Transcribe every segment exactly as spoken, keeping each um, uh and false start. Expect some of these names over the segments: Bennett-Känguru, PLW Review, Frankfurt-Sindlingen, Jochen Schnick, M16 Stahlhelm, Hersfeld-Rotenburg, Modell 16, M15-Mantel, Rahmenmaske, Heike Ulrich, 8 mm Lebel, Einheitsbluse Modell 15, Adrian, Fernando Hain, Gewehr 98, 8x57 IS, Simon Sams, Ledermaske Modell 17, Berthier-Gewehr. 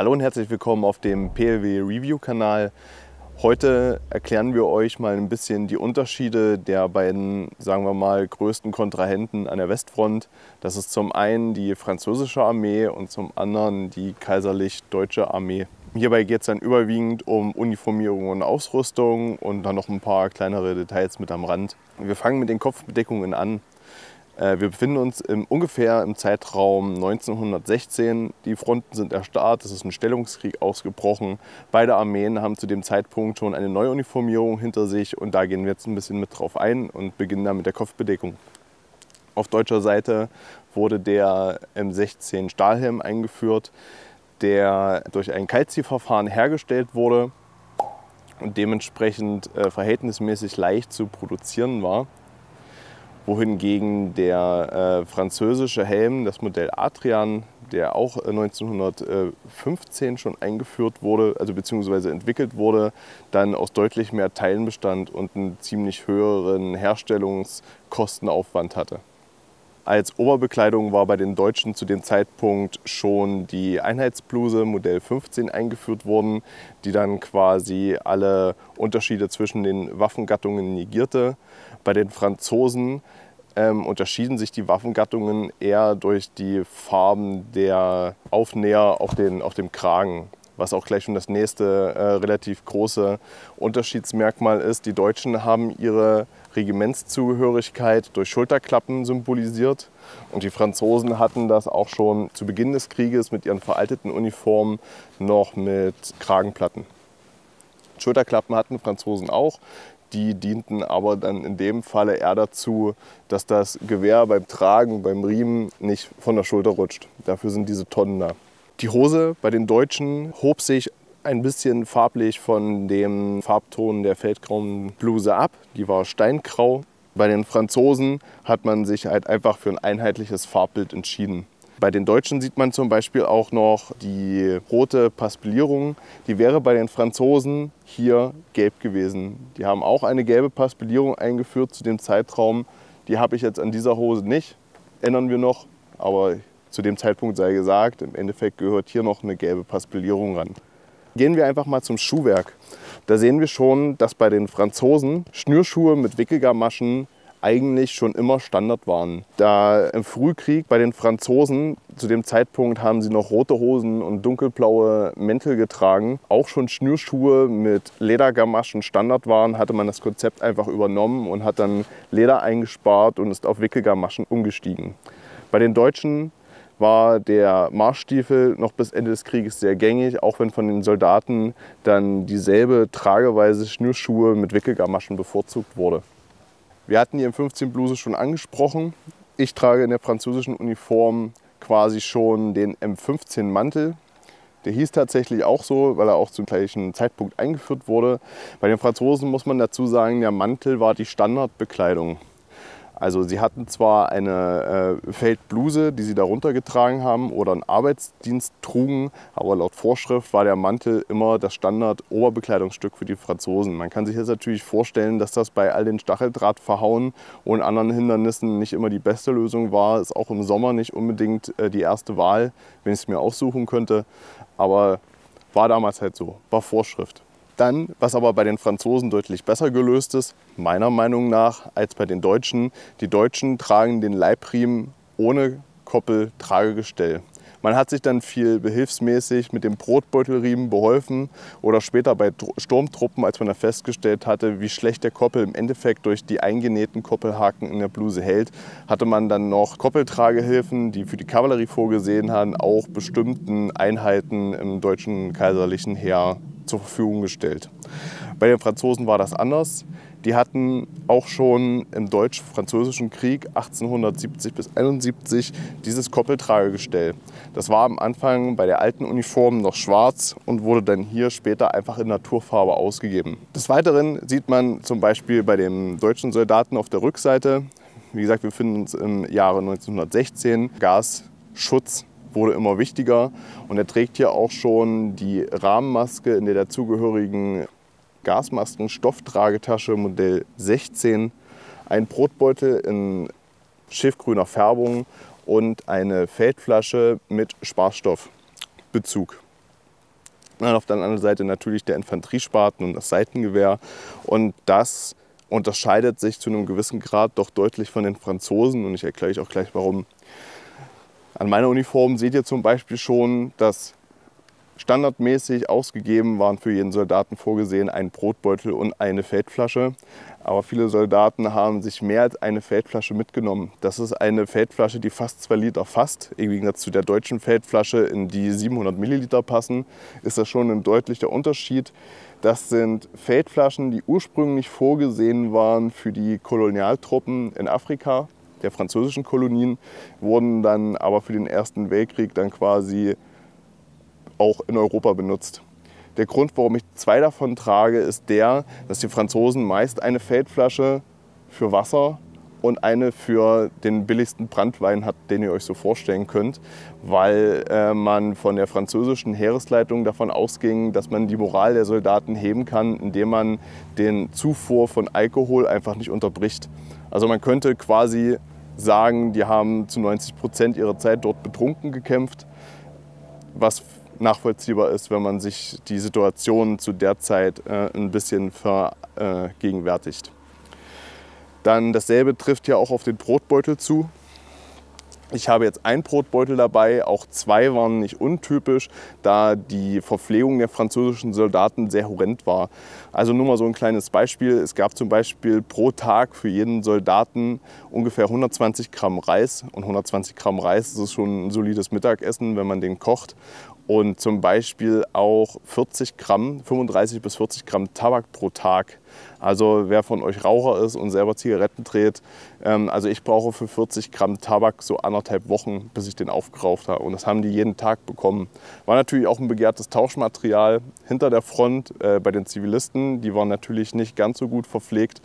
Hallo und herzlich willkommen auf dem P L W Review Kanal. Heute erklären wir euch mal ein bisschen die Unterschiede der beiden, sagen wir mal, größten Kontrahenten an der Westfront. Das ist zum einen die französische Armee und zum anderen die kaiserlich-deutsche Armee. Hierbei geht es dann überwiegend um Uniformierung und Ausrüstung und dann noch ein paar kleinere Details mit am Rand. Wir fangen mit den Kopfbedeckungen an. Wir befinden uns im, ungefähr im Zeitraum neunzehnhundertsechzehn. Die Fronten sind erstarrt, es ist ein Stellungskrieg ausgebrochen. Beide Armeen haben zu dem Zeitpunkt schon eine Neuuniformierung hinter sich und da gehen wir jetzt ein bisschen mit drauf ein und beginnen dann mit der Kopfbedeckung. Auf deutscher Seite wurde der M sechzehn Stahlhelm eingeführt, der durch ein Kaltziehverfahren hergestellt wurde und dementsprechend äh, verhältnismäßig leicht zu produzieren war, wohingegen der äh, französische Helm, das Modell Adrian, der auch neunzehnhundertfünfzehn schon eingeführt wurde, also beziehungsweise entwickelt wurde, dann aus deutlich mehr Teilen bestand und einen ziemlich höheren Herstellungskostenaufwand hatte. Als Oberbekleidung war bei den Deutschen zu dem Zeitpunkt schon die Einheitsbluse Modell fünfzehn eingeführt worden, die dann quasi alle Unterschiede zwischen den Waffengattungen negierte. Bei den Franzosen ähm, unterschieden sich die Waffengattungen eher durch die Farben der Aufnäher auf, den, auf dem Kragen, was auch gleich schon das nächste äh, relativ große Unterschiedsmerkmal ist. Die Deutschen haben ihre Regimentszugehörigkeit durch Schulterklappen symbolisiert und die Franzosen hatten das auch schon zu Beginn des Krieges mit ihren veralteten Uniformen noch mit Kragenplatten. Schulterklappen hatten Franzosen auch, die dienten aber dann in dem Falle eher dazu, dass das Gewehr beim Tragen, beim Riemen nicht von der Schulter rutscht. Dafür sind diese Tonnen da. Die Hose bei den Deutschen hob sich ein bisschen farblich von dem Farbton der feldgrauen Bluse ab. Die war steingrau. Bei den Franzosen hat man sich halt einfach für ein einheitliches Farbbild entschieden. Bei den Deutschen sieht man zum Beispiel auch noch die rote Paspellierung. Die wäre bei den Franzosen hier gelb gewesen. Die haben auch eine gelbe Paspellierung eingeführt zu dem Zeitraum. Die habe ich jetzt an dieser Hose nicht. Ändern wir noch, aber zu dem Zeitpunkt sei gesagt, im Endeffekt gehört hier noch eine gelbe Paspellierung ran. Gehen wir einfach mal zum Schuhwerk. Da sehen wir schon, dass bei den Franzosen Schnürschuhe mit Wickelgarmaschen eigentlich schon immer Standard waren. Da im Frühkrieg bei den Franzosen, zu dem Zeitpunkt haben sie noch rote Hosen und dunkelblaue Mäntel getragen, auch schon Schnürschuhe mit Ledergamaschen Standard waren, hatte man das Konzept einfach übernommen und hat dann Leder eingespart und ist auf Wickelgarmaschen umgestiegen. Bei den Deutschen war der Marschstiefel noch bis Ende des Krieges sehr gängig, auch wenn von den Soldaten dann dieselbe Trageweise Schnürschuhe mit Wickelgarmaschen bevorzugt wurde. Wir hatten die M fünfzehn-Bluse schon angesprochen. Ich trage in der französischen Uniform quasi schon den M fünfzehn-Mantel. Der hieß tatsächlich auch so, weil er auch zum gleichen Zeitpunkt eingeführt wurde. Bei den Franzosen muss man dazu sagen, der Mantel war die Standardbekleidung. Also sie hatten zwar eine äh, Feldbluse, die sie darunter getragen haben oder einen Arbeitsdienst trugen, aber laut Vorschrift war der Mantel immer das Standard-Oberbekleidungsstück für die Franzosen. Man kann sich jetzt natürlich vorstellen, dass das bei all den Stacheldrahtverhauen und anderen Hindernissen nicht immer die beste Lösung war. Ist auch im Sommer nicht unbedingt äh, die erste Wahl, wenn ich es mir aussuchen könnte. Aber war damals halt so, war Vorschrift. Dann, was aber bei den Franzosen deutlich besser gelöst ist, meiner Meinung nach, als bei den Deutschen. Die Deutschen tragen den Leibriemen ohne Koppel-Tragegestell. Man hat sich dann viel behilfsmäßig mit dem Brotbeutelriemen beholfen oder später bei Sturmtruppen, als man da festgestellt hatte, wie schlecht der Koppel im Endeffekt durch die eingenähten Koppelhaken in der Bluse hält, hatte man dann noch Koppeltragehilfen, die für die Kavallerie vorgesehen haben, auch bestimmten Einheiten im deutschen kaiserlichen Heer zur Verfügung gestellt. Bei den Franzosen war das anders. Die hatten auch schon im Deutsch-Französischen Krieg achtzehnhundertsiebzig bis einundsiebzig dieses Koppeltragegestell. Das war am Anfang bei der alten Uniform noch schwarz und wurde dann hier später einfach in Naturfarbe ausgegeben. Des Weiteren sieht man zum Beispiel bei dem deutschen Soldaten auf der Rückseite, wie gesagt, wir befinden uns im Jahre neunzehnhundertsechzehn, Gasschutz wurde immer wichtiger und er trägt hier auch schon die Rahmenmaske in der dazugehörigen Gasmasken-Stofftragetasche Modell sechzehn, ein Brotbeutel in schiffgrüner Färbung und eine Feldflasche mit Sparstoffbezug. Und auf der anderen Seite natürlich der Infanteriespaten und das Seitengewehr. Und das unterscheidet sich zu einem gewissen Grad doch deutlich von den Franzosen. Und ich erkläre euch auch gleich warum. An meiner Uniform seht ihr zum Beispiel schon, dass standardmäßig ausgegeben waren für jeden Soldaten vorgesehen ein Brotbeutel und eine Feldflasche. Aber viele Soldaten haben sich mehr als eine Feldflasche mitgenommen. Das ist eine Feldflasche, die fast zwei Liter fasst. Im Gegensatz zu der deutschen Feldflasche, in die siebenhundert Milliliter passen, ist das schon ein deutlicher Unterschied. Das sind Feldflaschen, die ursprünglich vorgesehen waren für die Kolonialtruppen in Afrika, der französischen Kolonien, wurden dann aber für den Ersten Weltkrieg dann quasi auch in Europa benutzt. Der Grund, warum ich zwei davon trage, ist der, dass die Franzosen meist eine Feldflasche für Wasser und eine für den billigsten Brandwein hat, den ihr euch so vorstellen könnt, weil äh, man von der französischen Heeresleitung davon ausging, dass man die Moral der Soldaten heben kann, indem man den Zufuhr von Alkohol einfach nicht unterbricht. Also man könnte quasi sagen, die haben zu neunzig Prozent ihrer Zeit dort betrunken gekämpft, was nachvollziehbar ist, wenn man sich die Situation zu der Zeit äh, ein bisschen vergegenwärtigt. Äh, Dann dasselbe trifft ja auch auf den Brotbeutel zu. Ich habe jetzt einen Brotbeutel dabei, auch zwei waren nicht untypisch, da die Verpflegung der französischen Soldaten sehr horrend war. Also nur mal so ein kleines Beispiel. Es gab zum Beispiel pro Tag für jeden Soldaten ungefähr hundertzwanzig Gramm Reis. Und hundertzwanzig Gramm Reis, das ist schon ein solides Mittagessen, wenn man den kocht. Und zum Beispiel auch vierzig Gramm, fünfunddreißig bis vierzig Gramm Tabak pro Tag. Also wer von euch Raucher ist und selber Zigaretten dreht, ähm, also ich brauche für vierzig Gramm Tabak so anderthalb Wochen, bis ich den aufgeraucht habe. Und das haben die jeden Tag bekommen. War natürlich auch ein begehrtes Tauschmaterial hinter der Front äh, bei den Zivilisten. Die waren natürlich nicht ganz so gut verpflegt.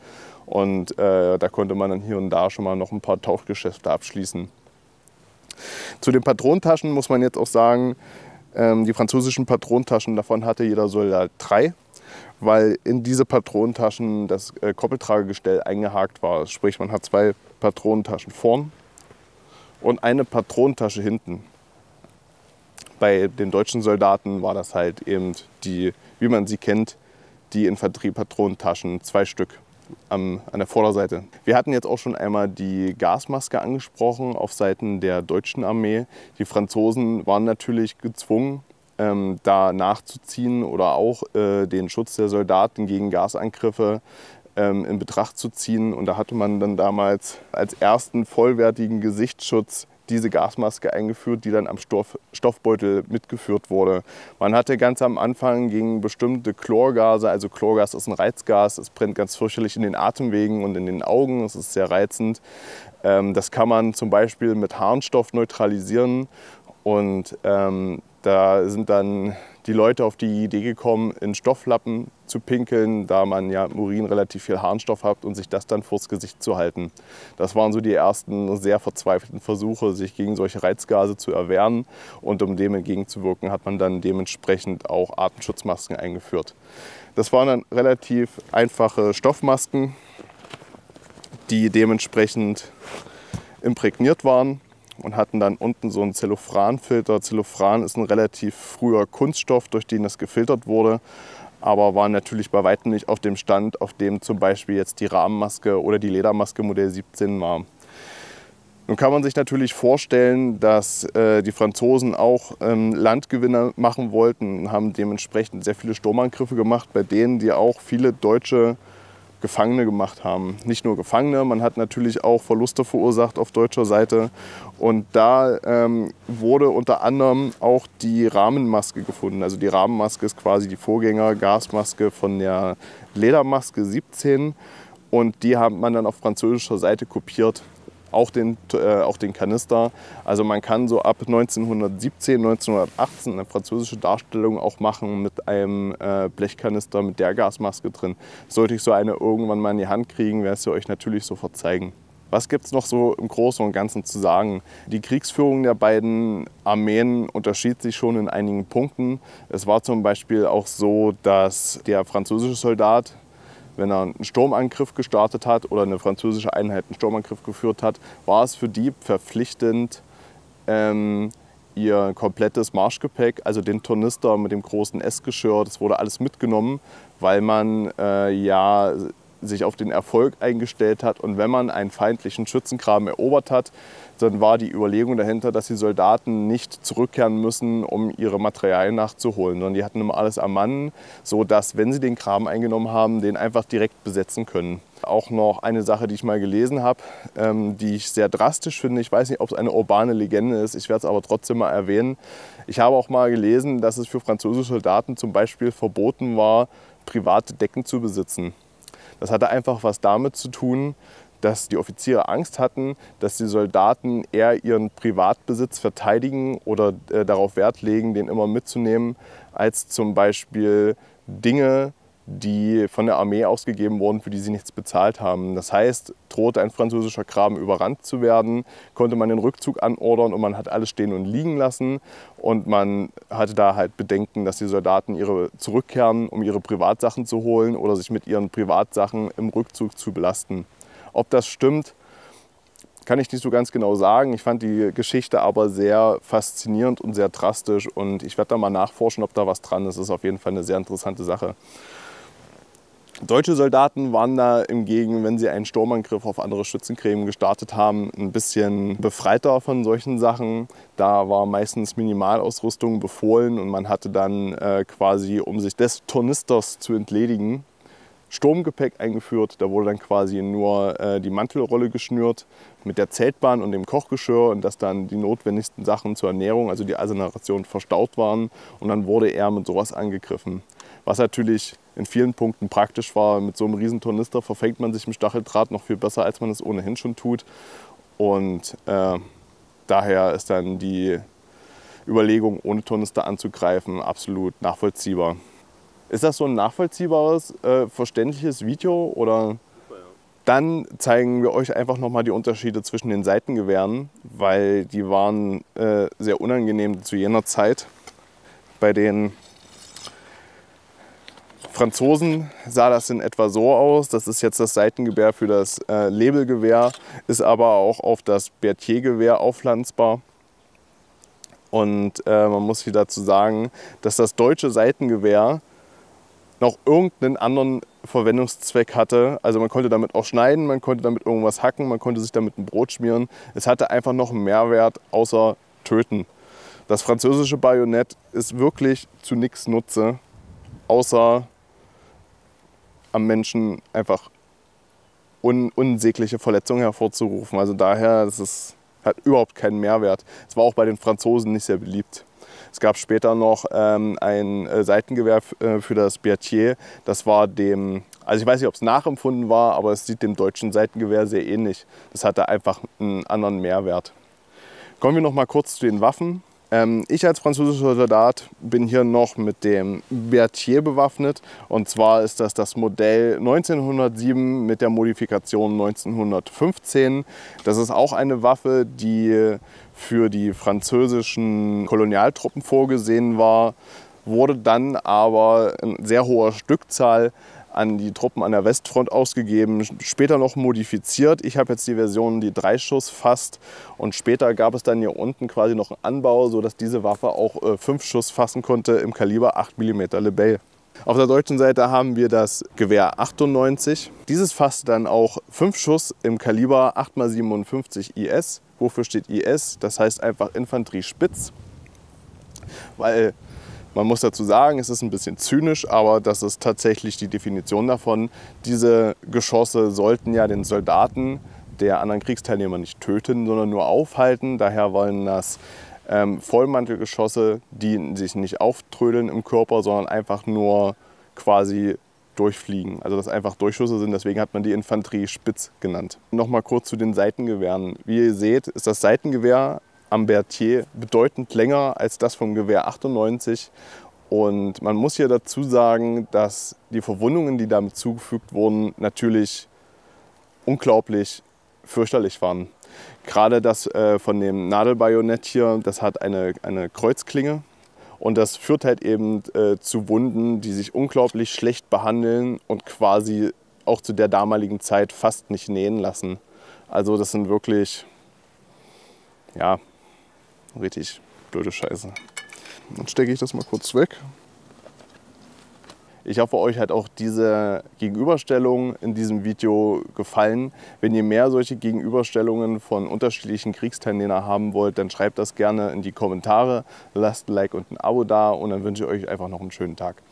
Und äh, da konnte man dann hier und da schon mal noch ein paar Tauschgeschäfte abschließen. Zu den Patronentaschen muss man jetzt auch sagen, ähm, die französischen Patronentaschen, davon hatte jeder Soldat drei. Weil in diese Patronentaschen das äh, Koppeltragegestell eingehakt war. Sprich, man hat zwei Patronentaschen vorn und eine Patronentasche hinten. Bei den deutschen Soldaten war das halt eben die, wie man sie kennt, die Infanterie-Patronentaschen, zwei Stück am, an der Vorderseite. Wir hatten jetzt auch schon einmal die Gasmaske angesprochen auf Seiten der deutschen Armee. Die Franzosen waren natürlich gezwungen, Ähm, da nachzuziehen oder auch äh, den Schutz der Soldaten gegen Gasangriffe ähm, in Betracht zu ziehen. Und da hatte man dann damals als ersten vollwertigen Gesichtsschutz diese Gasmaske eingeführt, die dann am Stoff, Stoffbeutel mitgeführt wurde. Man hatte ganz am Anfang gegen bestimmte Chlorgase, also Chlorgas ist ein Reizgas, es brennt ganz fürchterlich in den Atemwegen und in den Augen, es ist sehr reizend. Ähm, das kann man zum Beispiel mit Harnstoff neutralisieren und ähm, da sind dann die Leute auf die Idee gekommen, in Stofflappen zu pinkeln, da man ja im Urin relativ viel Harnstoff hat und sich das dann vors Gesicht zu halten. Das waren so die ersten sehr verzweifelten Versuche, sich gegen solche Reizgase zu erwehren. Und um dem entgegenzuwirken, hat man dann dementsprechend auch Atemschutzmasken eingeführt. Das waren dann relativ einfache Stoffmasken, die dementsprechend imprägniert waren. Und hatten dann unten so einen Zellophanfilter. Zellophan ist ein relativ früher Kunststoff, durch den das gefiltert wurde, aber war natürlich bei weitem nicht auf dem Stand, auf dem zum Beispiel jetzt die Rahmenmaske oder die Ledermaske Modell siebzehn war. Nun kann man sich natürlich vorstellen, dass äh, die Franzosen auch ähm, Landgewinne machen wollten und haben dementsprechend sehr viele Sturmangriffe gemacht, bei denen die auch viele deutsche Gefangene gemacht haben. Nicht nur Gefangene, man hat natürlich auch Verluste verursacht auf deutscher Seite. Und da ähm, wurde unter anderem auch die Rahmenmaske gefunden. Also die Rahmenmaske ist quasi die Vorgänger-Gasmaske von der Ledermaske siebzehn. Und die hat man dann auf französischer Seite kopiert. Auch den, äh, auch den Kanister. Also man kann so ab neunzehnhundertsiebzehn, neunzehnhundertachtzehn eine französische Darstellung auch machen mit einem äh, Blechkanister mit der Gasmaske drin. Sollte ich so eine irgendwann mal in die Hand kriegen, werde ich sie euch natürlich so verzeigen. Was gibt es noch so im Großen und Ganzen zu sagen? Die Kriegsführung der beiden Armeen unterschied sich schon in einigen Punkten. Es war zum Beispiel auch so, dass der französische Soldat, wenn er einen Sturmangriff gestartet hat oder eine französische Einheit einen Sturmangriff geführt hat, war es für die verpflichtend, ähm, ihr komplettes Marschgepäck, also den Tornister mit dem großen Essgeschirr, das wurde alles mitgenommen, weil man äh, ja sich auf den Erfolg eingestellt hat. Und wenn man einen feindlichen Schützengraben erobert hat, dann war die Überlegung dahinter, dass die Soldaten nicht zurückkehren müssen, um ihre Materialien nachzuholen, sondern die hatten immer alles am Mann, sodass, wenn sie den Graben eingenommen haben, den einfach direkt besetzen können. Auch noch eine Sache, die ich mal gelesen habe, ähm, die ich sehr drastisch finde. Ich weiß nicht, ob es eine urbane Legende ist, ich werde es aber trotzdem mal erwähnen. Ich habe auch mal gelesen, dass es für französische Soldaten zum Beispiel verboten war, private Decken zu besitzen. Das hatte einfach was damit zu tun, dass die Offiziere Angst hatten, dass die Soldaten eher ihren Privatbesitz verteidigen oder äh, darauf Wert legen, den immer mitzunehmen, als zum Beispiel Dinge, die von der Armee ausgegeben wurden, für die sie nichts bezahlt haben. Das heißt, drohte ein französischer Graben überrannt zu werden, konnte man den Rückzug anordern und man hat alles stehen und liegen lassen. Und man hatte da halt Bedenken, dass die Soldaten ihre zurückkehren, um ihre Privatsachen zu holen oder sich mit ihren Privatsachen im Rückzug zu belasten. Ob das stimmt, kann ich nicht so ganz genau sagen. Ich fand die Geschichte aber sehr faszinierend und sehr drastisch und ich werde da mal nachforschen, ob da was dran ist. Das ist auf jeden Fall eine sehr interessante Sache. Deutsche Soldaten waren da hingegen, wenn sie einen Sturmangriff auf andere Schützengräben gestartet haben, ein bisschen befreiter von solchen Sachen. Da war meistens Minimalausrüstung befohlen und man hatte dann äh, quasi, um sich des Tornisters zu entledigen, Sturmgepäck eingeführt. Da wurde dann quasi nur äh, die Mantelrolle geschnürt mit der Zeltbahn und dem Kochgeschirr und dass dann die notwendigsten Sachen zur Ernährung, also die Assenration, verstaut waren und dann wurde er mit sowas angegriffen. Was natürlich in vielen Punkten praktisch war. Mit so einem riesen Tornister verfängt man sich im Stacheldraht noch viel besser, als man es ohnehin schon tut. Und äh, daher ist dann die Überlegung, ohne Tornister anzugreifen, absolut nachvollziehbar. Ist das so ein nachvollziehbares, äh, verständliches Video? Oder? Dann zeigen wir euch einfach nochmal die Unterschiede zwischen den Seitengewehren, weil die waren äh, sehr unangenehm zu jener Zeit. Bei den Franzosen sah das in etwa so aus. Das ist jetzt das Seitengewehr für das äh, Lebelgewehr, ist aber auch auf das Berthier-Gewehr aufpflanzbar. Und äh, man muss hier dazu sagen, dass das deutsche Seitengewehr noch irgendeinen anderen Verwendungszweck hatte. Also man konnte damit auch schneiden, man konnte damit irgendwas hacken, man konnte sich damit ein Brot schmieren. Es hatte einfach noch einen Mehrwert außer töten. Das französische Bajonett ist wirklich zu nichts nutze, außer am Menschen einfach un unsägliche Verletzungen hervorzurufen. Also daher, das ist, hat überhaupt keinen Mehrwert. Es war auch bei den Franzosen nicht sehr beliebt. Es gab später noch ähm, ein Seitengewehr äh, für das Berthier. Das war dem, also ich weiß nicht, ob es nachempfunden war, aber es sieht dem deutschen Seitengewehr sehr ähnlich. Das hatte einfach einen anderen Mehrwert. Kommen wir noch mal kurz zu den Waffen. Ich als französischer Soldat bin hier noch mit dem Berthier bewaffnet. Und zwar ist das das Modell neunzehnhundertsieben mit der Modifikation neunzehnhundertfünfzehn. Das ist auch eine Waffe, die für die französischen Kolonialtruppen vorgesehen war, wurde dann aber in sehr hoher Stückzahl an die Truppen an der Westfront ausgegeben, später noch modifiziert. Ich habe jetzt die Version, die drei Schuss fasst und später gab es dann hier unten quasi noch einen Anbau, sodass diese Waffe auch äh, fünf Schuss fassen konnte im Kaliber acht Millimeter Lebel. Auf der deutschen Seite haben wir das Gewehr achtundneunzig. Dieses fasste dann auch fünf Schuss im Kaliber acht mal siebenundfünfzig I S. Wofür steht I S? Das heißt einfach Infanterie Spitz, weil man muss dazu sagen, es ist ein bisschen zynisch, aber das ist tatsächlich die Definition davon. Diese Geschosse sollten ja den Soldaten der anderen Kriegsteilnehmer nicht töten, sondern nur aufhalten. Daher waren das ähm, Vollmantelgeschosse, die sich nicht auftrödeln im Körper, sondern einfach nur quasi durchfliegen. Also dass einfach Durchschüsse sind, deswegen hat man die Infanterie Spitz genannt. Nochmal kurz zu den Seitengewehren. Wie ihr seht, ist das Seitengewehr am Berthier bedeutend länger als das vom Gewehr achtundneunzig. Und man muss hier dazu sagen, dass die Verwundungen, die damit zugefügt wurden, natürlich unglaublich fürchterlich waren. Gerade das äh, von dem Nadelbajonett hier, das hat eine, eine Kreuzklinge. Und das führt halt eben äh, zu Wunden, die sich unglaublich schlecht behandeln und quasi auch zu der damaligen Zeit fast nicht nähen lassen. Also das sind wirklich, ja, richtig blöde Scheiße. Dann stecke ich das mal kurz weg. Ich hoffe, euch hat auch diese Gegenüberstellung in diesem Video gefallen. Wenn ihr mehr solche Gegenüberstellungen von unterschiedlichen Kriegsteilnehmern haben wollt, dann schreibt das gerne in die Kommentare. Lasst ein Like und ein Abo da und dann wünsche ich euch einfach noch einen schönen Tag.